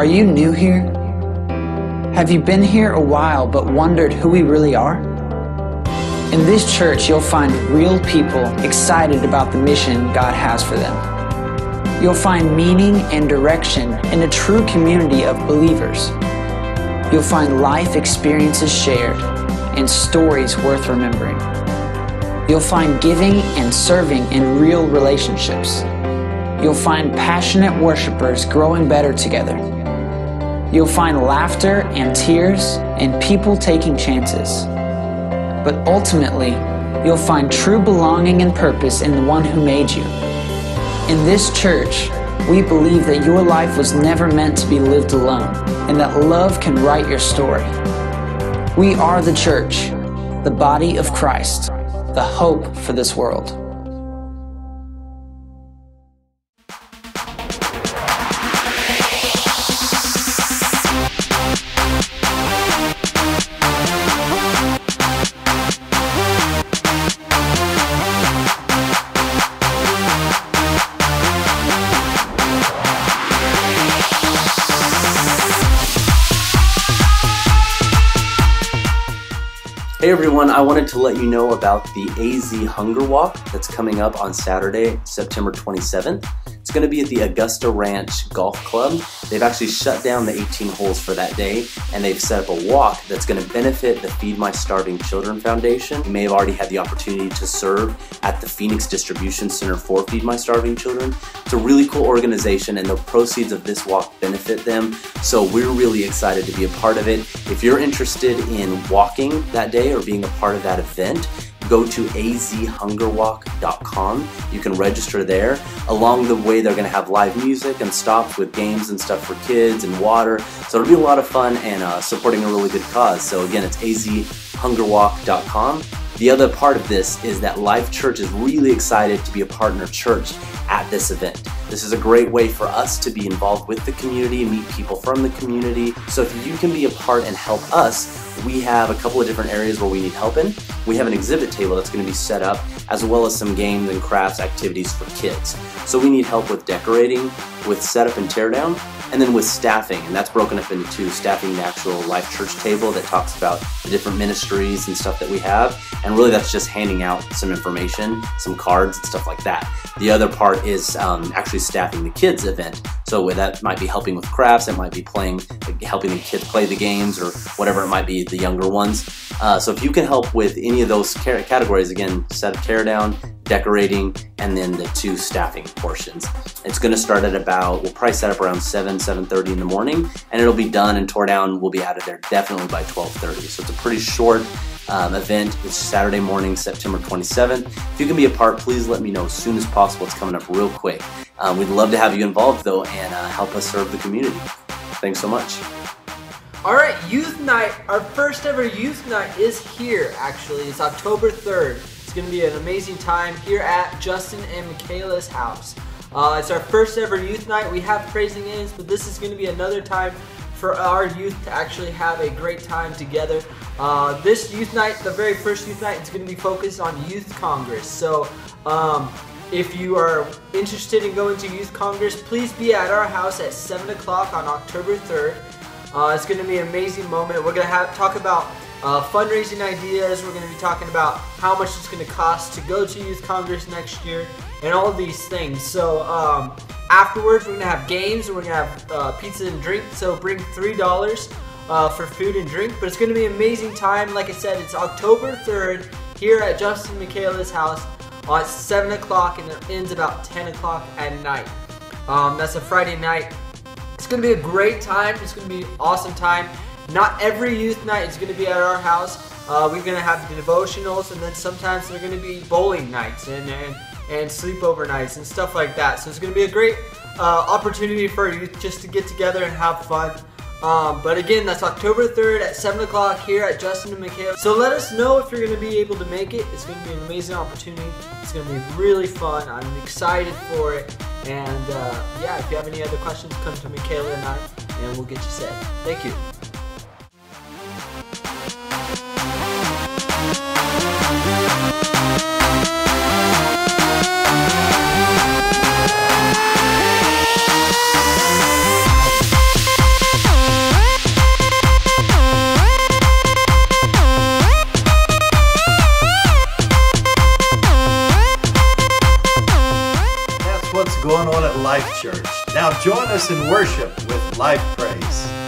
Are you new here? Have you been here a while but wondered who we really are? In this church, you'll find real people excited about the mission God has for them. You'll find meaning and direction in a true community of believers. You'll find life experiences shared and stories worth remembering. You'll find giving and serving in real relationships. You'll find passionate worshipers growing better together. You'll find laughter and tears and people taking chances. But ultimately, you'll find true belonging and purpose in the one who made you. In this church, we believe that your life was never meant to be lived alone and that love can write your story. We are the church, the body of Christ, the hope for this world. Hey everyone, I wanted to let you know about the AZ Hunger Walk that's coming up on Saturday, September 27th. It's going to be at the Augusta Ranch Golf Club. They've actually shut down the 18 holes for that day, and they've set up a walk that's going to benefit the Feed My Starving Children Foundation. You may have already had the opportunity to serve at the Phoenix Distribution Center for Feed My Starving Children. It's a really cool organization, and the proceeds of this walk benefit them, so we're really excited to be a part of it. If you're interested in walking that day or being a part of that event, go to azhungerwalk.com. You can register there. Along the way, they're going to have live music and stops with games and stuff for kids and water. So it'll be a lot of fun and supporting a really good cause. So again, it's azhungerwalk.com. The other part of this is that Life.Church is really excited to be a partner church at this event. This is a great way for us to be involved with the community, meet people from the community. So if you can be a part and help us, we have a couple of different areas where we need help in. We have an exhibit table that's going to be set up, as well as some games and crafts activities for kids. So we need help with decorating, with setup and teardown, and then with staffing. And that's broken up into two, staffing the actual Life.Church table that talks about the different ministries and stuff that we have. And really that's just handing out some information, some cards and stuff like that. The other part is actually staffing the kids event. So that might be helping with crafts, it might be helping the kids play the games or whatever it might be, the younger ones. So if you can help with any of those categories, again, set up teardown, decorating, and then the two staffing portions. It's gonna start at about, we'll probably set up around 7:30 in the morning, and it'll be done and tore down. We'll be out of there definitely by 12:30. So it's a pretty short event. It's Saturday morning, September 27th. If you can be a part, please let me know as soon as possible. It's coming up real quick. We'd love to have you involved though and help us serve the community. Thanks so much. All right, Youth Night, our first ever Youth Night is here actually. It's October 3rd. It's going to be an amazing time here at Justin and Michaela's house. It's our first ever Youth Night. We have praising ends, but this is going to be another time for our youth to actually have a great time together. This Youth Night, the very first Youth Night, is going to be focused on Youth Congress. So if you are interested in going to Youth Congress, please be at our house at 7 o'clock on October 3rd. It's going to be an amazing moment. We're going to talk about fundraising ideas. We're going to be talking about how much it's going to cost to go to Youth Congress next year and all of these things. So afterwards, we're going to have games and we're going to have pizza and drink. So bring $3 for food and drink. But it's going to be an amazing time. Like I said, it's October 3rd here at Justin and Michaela's house at 7 o'clock and it ends about 10 o'clock at night. That's a Friday night. It's going to be a great time. It's going to be an awesome time. Not every youth night is going to be at our house. We're going to have devotionals, and then sometimes they're going to be bowling nights and sleepover nights and stuff like that. So it's going to be a great opportunity for youth just to get together and have fun. But again, that's October 3rd at 7 o'clock here at Justin and Michaela. So let us know if you're going to be able to make it. It's going to be an amazing opportunity. It's going to be really fun. I'm excited for it. And yeah, if you have any other questions, come to Michaela and I, and we'll get you set. Thank you. going on at Life.Church. Now join us in worship with Life Praise.